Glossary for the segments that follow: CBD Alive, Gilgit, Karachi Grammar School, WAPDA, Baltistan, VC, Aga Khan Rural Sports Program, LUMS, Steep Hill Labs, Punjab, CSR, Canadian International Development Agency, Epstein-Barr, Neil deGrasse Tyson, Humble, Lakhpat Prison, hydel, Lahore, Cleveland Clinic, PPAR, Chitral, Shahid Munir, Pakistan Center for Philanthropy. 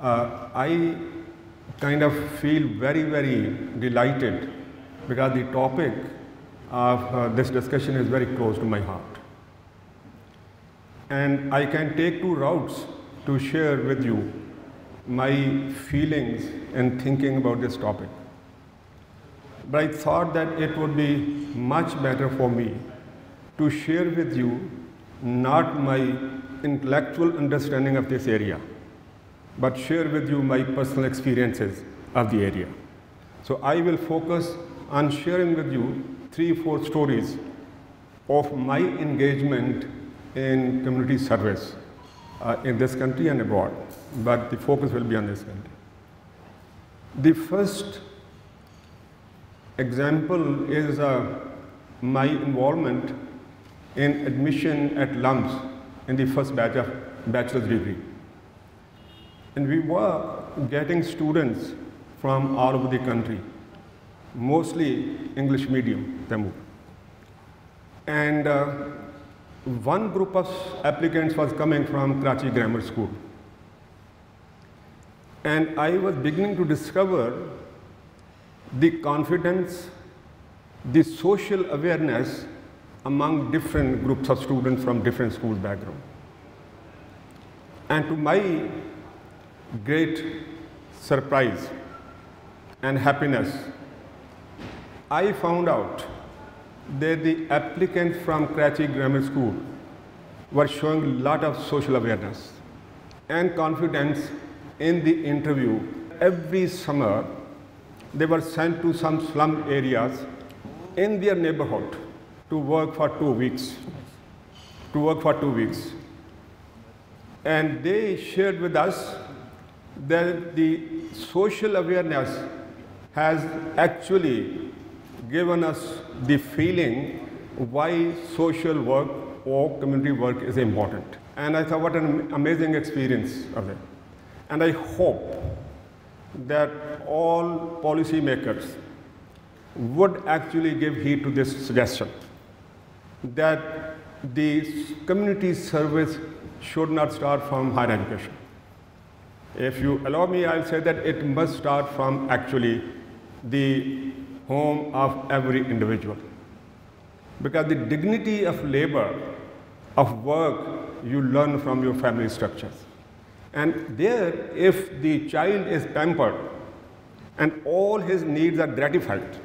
I kind of feel very, very delighted because the topic of this discussion is very close to my heart. And I can take two routes to share with you my feelings and thinking about this topic. But I thought that it would be much better for me to share with you not my intellectual understanding of this area, but share with you my personal experiences of the area. So I will focus on sharing with you 3 or 4 stories of my engagement in community service in this country and abroad, but the focus will be on this country. The first example is my involvement in admission at LUMS in the first batch of bachelor's degree. And we were getting students from all over the country, mostly English medium, Tamil. And one group of applicants was coming from Karachi Grammar School. And I was beginning to discover the confidence, the social awareness among different groups of students from different school backgrounds. And to my great surprise and happiness, I found out that the applicants from Karachi Grammar School were showing a lot of social awareness and confidence in the interview. Every summer, they were sent to some slum areas in their neighborhood to work for 2 weeks, And they shared with us that the social awareness has actually given us the feeling why social work or community work is important. And I thought, what an amazing experience of that. And I hope that all policymakers would actually give heed to this suggestion that the community service should not start from higher education. If you allow me, I'll say that it must start from actually the home of every individual. Because the dignity of labor, of work, you learn from your family structures. And there, if the child is pampered and all his needs are gratified,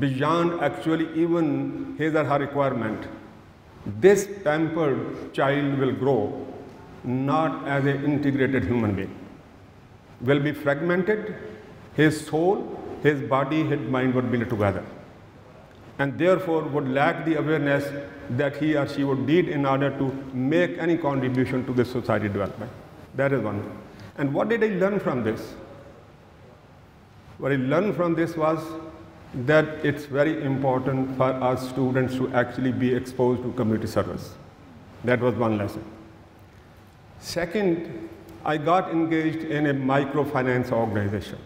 beyond actually even his or her requirement, this pampered child will grow not as an integrated human being, will be fragmented, his soul, his body, his mind would be together, and therefore would lack the awareness that he or she would need in order to make any contribution to the society development. That is one thing. And what did I learn from this? What I learned from this was that it's very important for our students to actually be exposed to community service. That was one lesson. Second, I got engaged in a microfinance organization.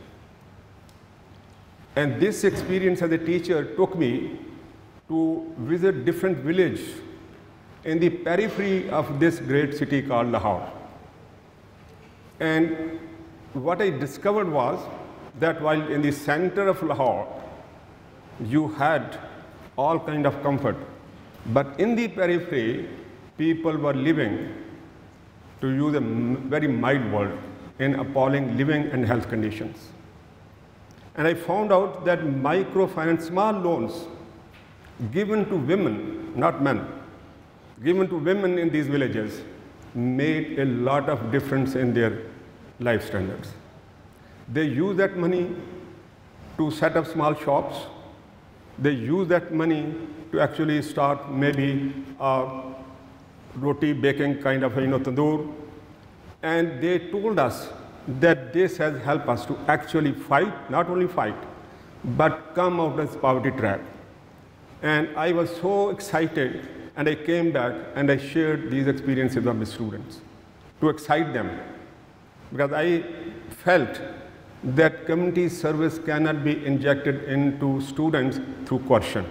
And this experience as a teacher took me to visit different villages in the periphery of this great city called Lahore. And what I discovered was that while in the center of Lahore, you had all kind of comfort, but in the periphery, people were living, to use a very mild word, in appalling living and health conditions. And I found out that microfinance, small loans given to women, not men, given to women in these villages made a lot of difference in their life standards. They use that money to set up small shops. They use that money to actually start maybe a roti baking kind of, tandoor. And they told us that this has helped us to actually fight, not only fight, but come out of this poverty trap. And I was so excited, and I came back and I shared these experiences with my students to excite them. Because I felt that community service cannot be injected into students through coercion.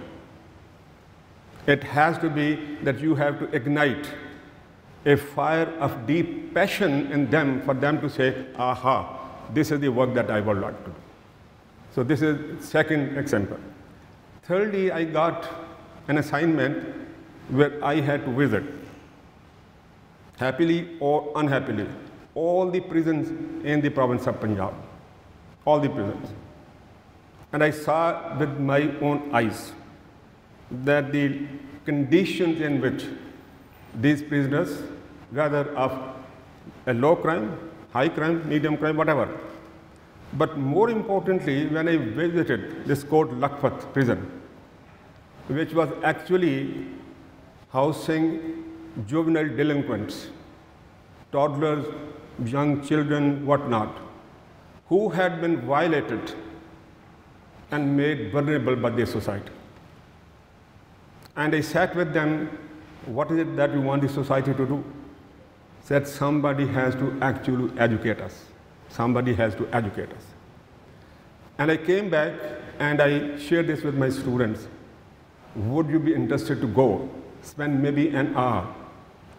It has to be that you have to ignite a fire of deep passion in them for them to say, aha, this is the work that I would like to do. So this is second example. Thirdly, I got an assignment where I had to visit, happily or unhappily, all the prisons in the province of Punjab, all the prisons. And I saw with my own eyes that the conditions in which these prisoners, whether of a low crime, high crime, medium crime, whatever. But more importantly, when I visited this court, Lakhpat Prison, which was actually housing juvenile delinquents, toddlers, young children, whatnot, who had been violated and made vulnerable by their society. And I sat with them, what is it that we want the society to do? Said somebody has to actually educate us. Somebody has to educate us. And I came back and I shared this with my students. Would you be interested to go, spend maybe an hour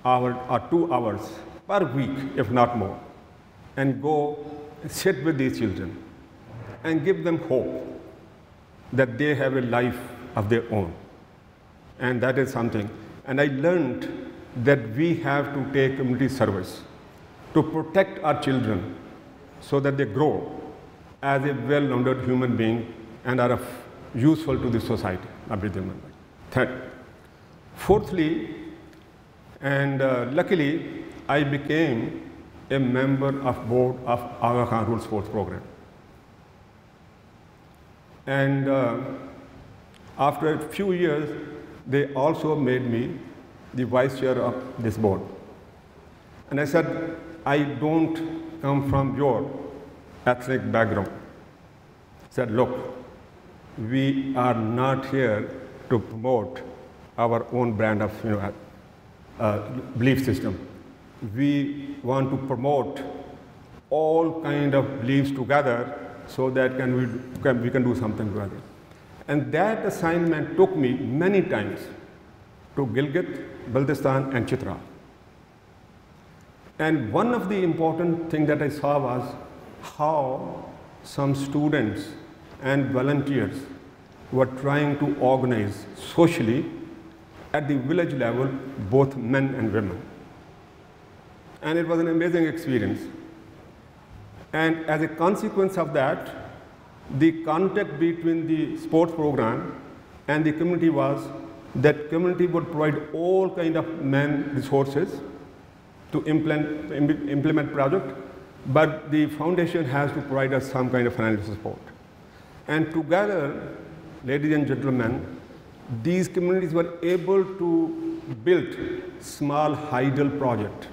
or 2 hours per week, if not more, and go sit with these children and give them hope that they have a life of their own? And that is something. And I learned that we have to take community service to protect our children so that they grow as a well-rounded human being and are useful to the society. Third. Fourthly, and luckily, I became a member of board of Aga Khan Rural Sports Program. And after a few years, they also made me the vice chair of this board. And I said, I don't come from your ethnic background. I said, look, we are not here to promote our own brand of belief system. We want to promote all kind of beliefs together so that we can do something together. And that assignment took me many times to Gilgit, Baltistan, and Chitral. And one of the important things that I saw was how some students and volunteers were trying to organize socially at the village level, both men and women. And it was an amazing experience. And as a consequence of that, the contact between the sports program and the community was that community would provide all kind of men resources to implement project, but the foundation has to provide us some kind of financial support. And together, ladies and gentlemen, these communities were able to build small hydel project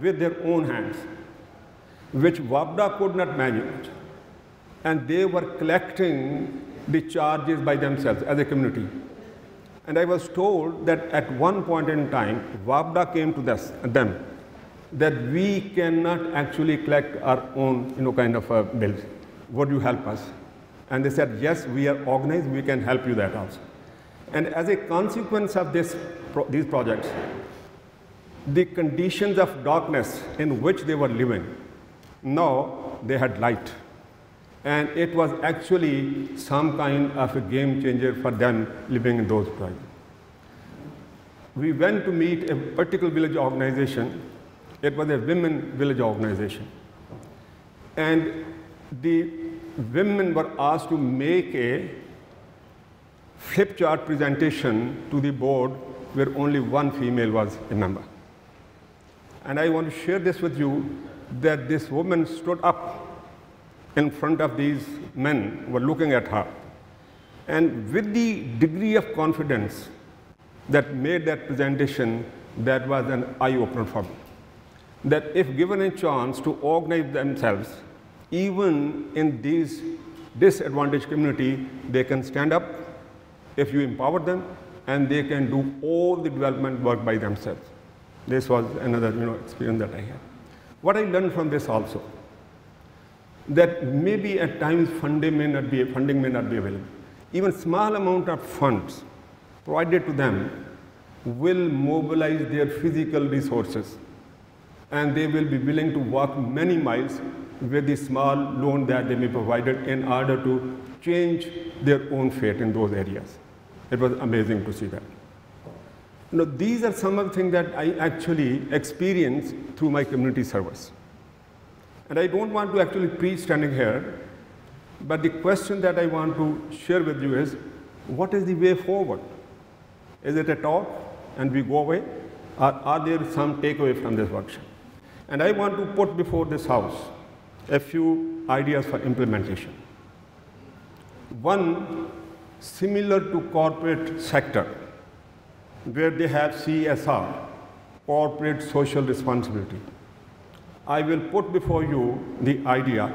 with their own hands, which WAPDA could not manage. And they were collecting the charges by themselves as a community. And I was told that at one point in time, WAPDA came to them that we cannot actually collect our own bills. Would you help us? And they said, yes, we are organized. We can help you that also. And as a consequence of these projects, the conditions of darkness in which they were living, now they had light. And it was actually some kind of a game changer for them living in those places. We went to meet a particular village organization. It was a women village organization. And the women were asked to make a flip chart presentation to the board where only one female was a member. And I want to share this with you, that this woman stood up in front of these men who were looking at her. And with the degree of confidence that made that presentation, that was an eye-opener for me. That if given a chance to organize themselves, even in these disadvantaged community, they can stand up if you empower them, and they can do all the development work by themselves. This was another experience that I had. What I learned from this also, that maybe at times funding may not be available. Even small amount of funds provided to them will mobilize their physical resources, and they will be willing to walk many miles with the small loan that they may provide in order to change their own fate in those areas. It was amazing to see that. Now, these are some of the things that I actually experienced through my community service. And I don't want to actually preach standing here, but the question that I want to share with you is, what is the way forward? Is it a talk and we go away? Or are there some takeaway from this workshop? And I want to put before this house a few ideas for implementation. One, similar to corporate sector, where they have CSR, corporate social responsibility. I will put before you the idea,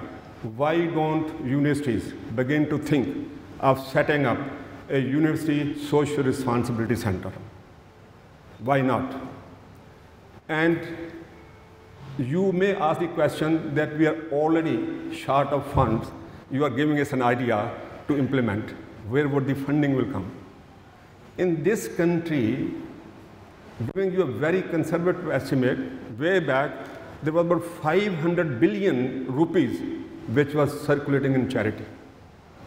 why don't universities begin to think of setting up a university social responsibility center? Why not? And you may ask the question that we are already short of funds. You are giving us an idea to implement. Where would the funding will come? In this country, giving you a very conservative estimate, way back, there was about 500 billion rupees which was circulating in charity.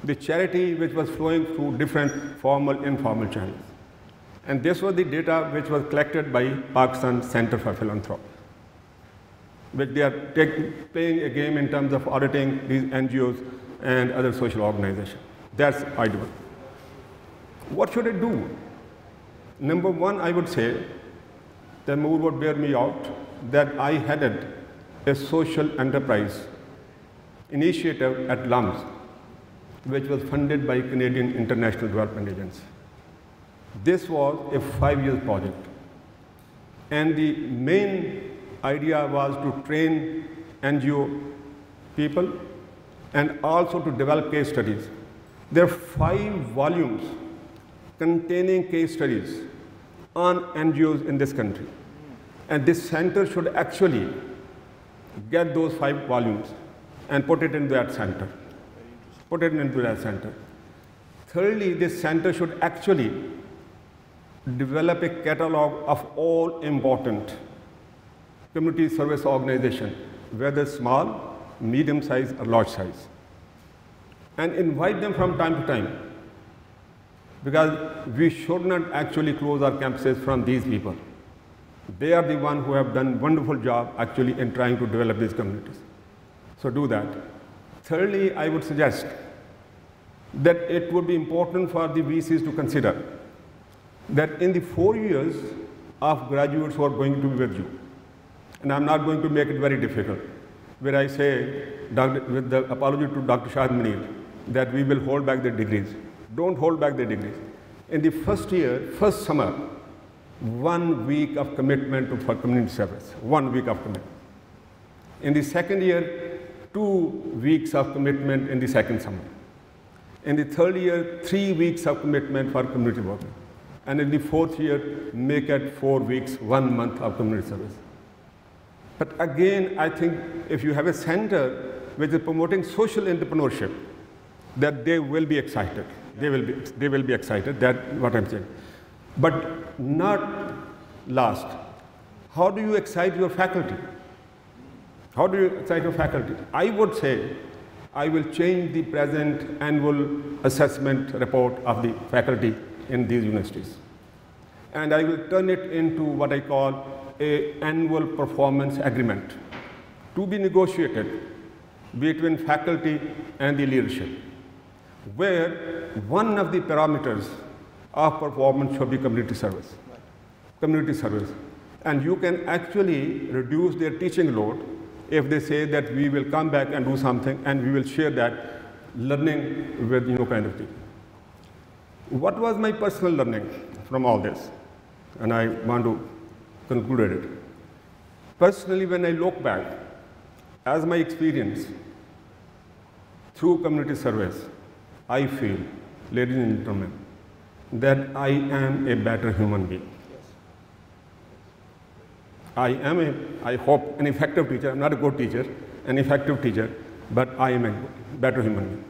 The charity which was flowing through different formal, informal channels. And this was the data which was collected by Pakistan Center for Philanthropy, which they are playing a game in terms of auditing these NGOs and other social organizations. That's ideal. What should it do? Number one, I would say, the move would bear me out, that I headed a social enterprise initiative at LUMS, which was funded by Canadian International Development Agency. This was a 5-year project. And the main idea was to train NGO people and also to develop case studies. There are 5 volumes containing case studies on NGOs in this country. And this center should actually get those 5 volumes and put it in that center. Put it into that center. Thirdly, this center should actually develop a catalog of all important community service organizations, whether small, medium size, or large size, and invite them from time to time, because we should not actually close our campuses from these people. They are the ones who have done a wonderful job actually in trying to develop these communities. So do that. Thirdly, I would suggest that it would be important for the VCs to consider that in the 4 years of graduates who are going to be with you, and I'm not going to make it very difficult, where I say, with the apology to Dr. Shahid Munir, that we will hold back the degrees. Don't hold back the degrees. In the first year, first summer, 1 week of commitment for community service, 1 week of commitment. In the second year, 2 weeks of commitment in the second summer. In the third year, 3 weeks of commitment for community work. And in the fourth year, make it 4 weeks, 1 month of community service. But again, I think if you have a center which is promoting social entrepreneurship, that they will be excited. They will be excited, that's what I'm saying. But not last, how do you excite your faculty? How do you excite your faculty? I would say, I will change the present annual assessment report of the faculty in these universities. And I will turn it into what I call an annual performance agreement to be negotiated between faculty and the leadership, where one of the parameters of performance should be community service. Community service. And you can actually reduce their teaching load if they say that we will come back and do something and we will share that learning with kind of thing. What was my personal learning from all this? And I want to conclude it. Personally, when I look back as my experience through community service, I feel, ladies and gentlemen, that I am a better human being. I hope, an effective teacher. I'm not a good teacher, an effective teacher, but I am a better human being.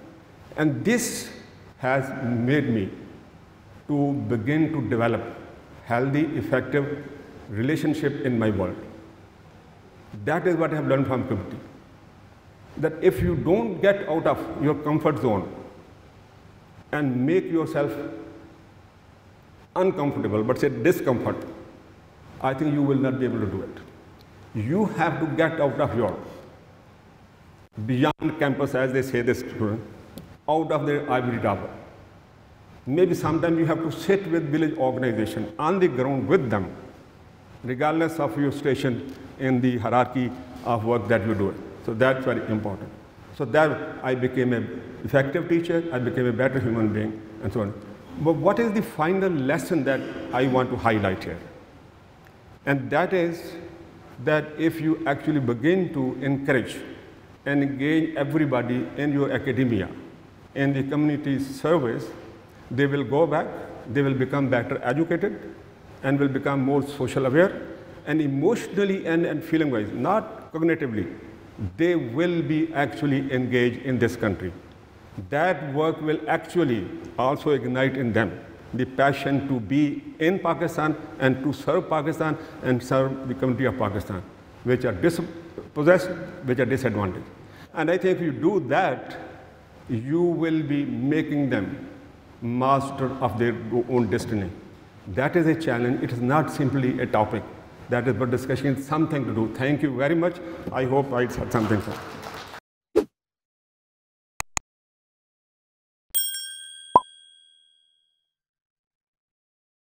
And this has made me to begin to develop healthy, effective relationship in my world. That is what I have learned from community. That if you don't get out of your comfort zone and make yourself uncomfortable, but say discomfort, I think you will not be able to do it. You have to get out of your beyond campus, as they say, the student, out of their ivory tower. Maybe sometimes you have to sit with village organization on the ground with them, regardless of your station in the hierarchy of work that you do. So that's very important. So that I became an effective teacher, I became a better human being, and so on. But what is the final lesson that I want to highlight here? And that is that if you actually begin to encourage and engage everybody in your academia, in the community service, they will go back, they will become better educated, and will become more social aware, and emotionally and feeling-wise, not cognitively, they will be actually engaged in this country. That work will actually also ignite in them the passion to be in Pakistan and to serve Pakistan and serve the community of Pakistan, which are dispossessed, which are disadvantaged. And I think if you do that, you will be making them master of their own destiny. That is a challenge. It is not simply a topic. That is what discussion is something to do. Thank you very much. I hope I said something.